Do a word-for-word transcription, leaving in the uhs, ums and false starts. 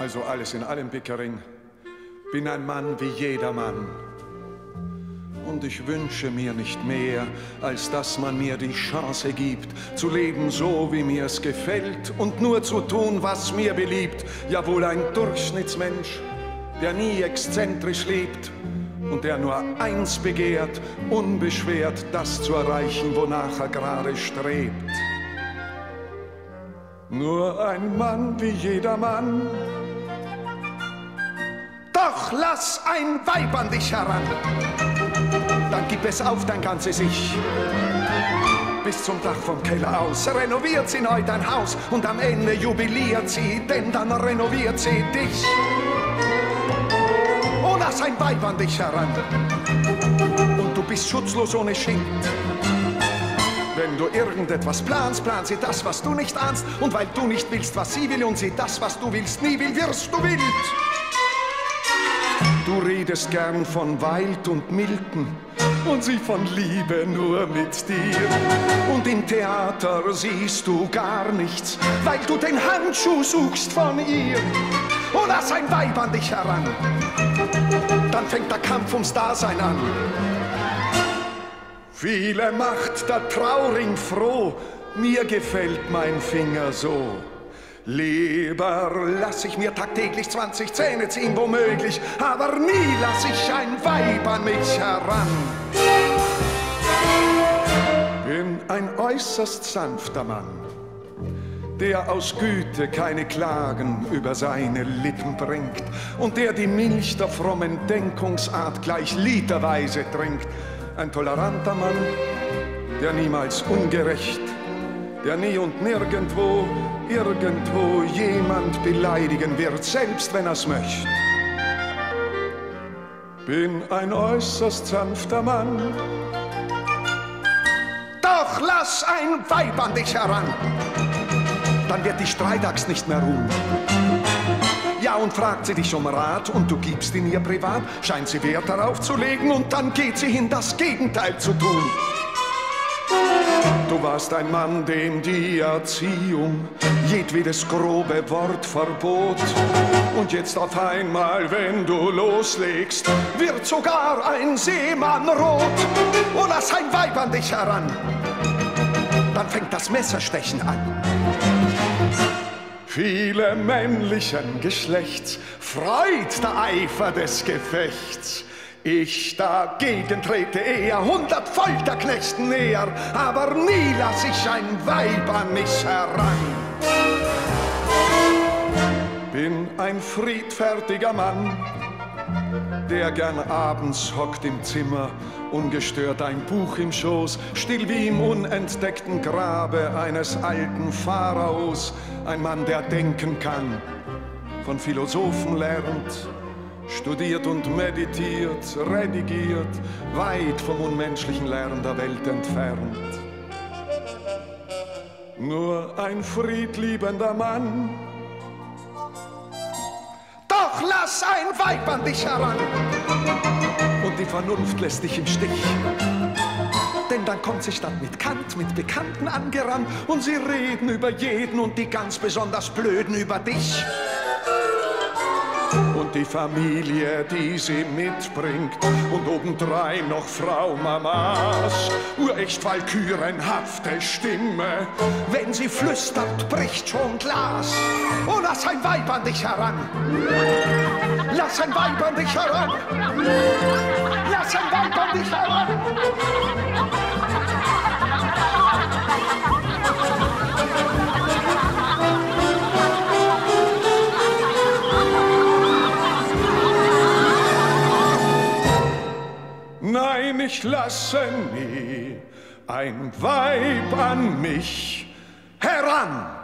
Also alles in allem, Pickering, bin ein Mann wie jedermann. Und ich wünsche mir nicht mehr, als dass man mir die Chance gibt, zu leben so, wie mir's gefällt und nur zu tun, was mir beliebt. Jawohl, ein Durchschnittsmensch, der nie exzentrisch lebt und der nur eins begehrt, unbeschwert das zu erreichen, wonach er gerade strebt. Nur ein Mann wie jedermann, doch lass ein Weib an dich heran, dann gib es auf dein ganzes Ich. Bis zum Dach vom Keller aus renoviert sie neu dein Haus und am Ende jubiliert sie, denn dann renoviert sie dich. Oh, lass ein Weib an dich heran und du bist schutzlos ohne Schild. Wenn du irgendetwas planst, plant sie das, was du nicht ahnst. Und weil du nicht willst, was sie will, und sie das, was du willst, nie will, wirst du wild. Du redest gern von Wild und Milton und sie von Liebe nur mit dir. Und im Theater siehst du gar nichts, weil du den Handschuh suchst von ihr. Oh, lass ein Weib an dich heran, dann fängt der Kampf ums Dasein an. Viele macht der Trauring froh, mir gefällt mein Finger so. Lieber lass ich mir tagtäglich zwanzig Zähne ziehen, womöglich, aber nie lass ich ein Weib an mich heran. Bin ein äußerst sanfter Mann, der aus Güte keine Klagen über seine Lippen bringt und der die Milch der frommen Denkungsart gleich literweise trinkt. Ein toleranter Mann, der niemals ungerecht, der nie und nirgendwo, irgendwo jemand beleidigen wird, selbst wenn er's möchte. Bin ein äußerst sanfter Mann, doch lass ein Weib an dich heran, dann wird dich streitags nicht mehr ruhen. Ja, und fragt sie dich um Rat und du gibst ihn ihr privat, scheint sie Wert darauf zu legen und dann geht sie hin, das Gegenteil zu tun. Du warst ein Mann, dem die Erziehung jedwedes grobe Wort verbot. Und jetzt auf einmal, wenn du loslegst, wird sogar ein Seemann rot. Oh, lass ein Weib an dich heran, dann fängt das Messerstechen an. Viele männlichen Geschlechts freut der Eifer des Gefechts. Ich dagegen trete eher hundert Folterknechten näher, aber nie lass ich ein Weib an mich heran. Bin ein friedfertiger Mann, der gern abends hockt im Zimmer, ungestört ein Buch im Schoß, still wie im unentdeckten Grabe eines alten Pharaos. Ein Mann, der denken kann, von Philosophen lernt, studiert und meditiert, redigiert, weit vom unmenschlichen Lärm der Welt entfernt. Nur ein friedliebender Mann, doch lass ein Weib an dich heran und die Vernunft lässt dich im Stich. Denn dann kommt sie statt mit Kant, mit Bekannten angerannt und sie reden über jeden und die ganz besonders Blöden über dich. Und die Familie, die sie mitbringt und obendrein noch Frau Mamas urecht walkürenhafte Stimme, wenn sie flüstert, bricht schon Glas. Oh, lass ein Weib an dich heran, lass ein Weib an dich heran, lass ein Weib an dich heran. Nein, ich lasse nie ein Weib an mich heran.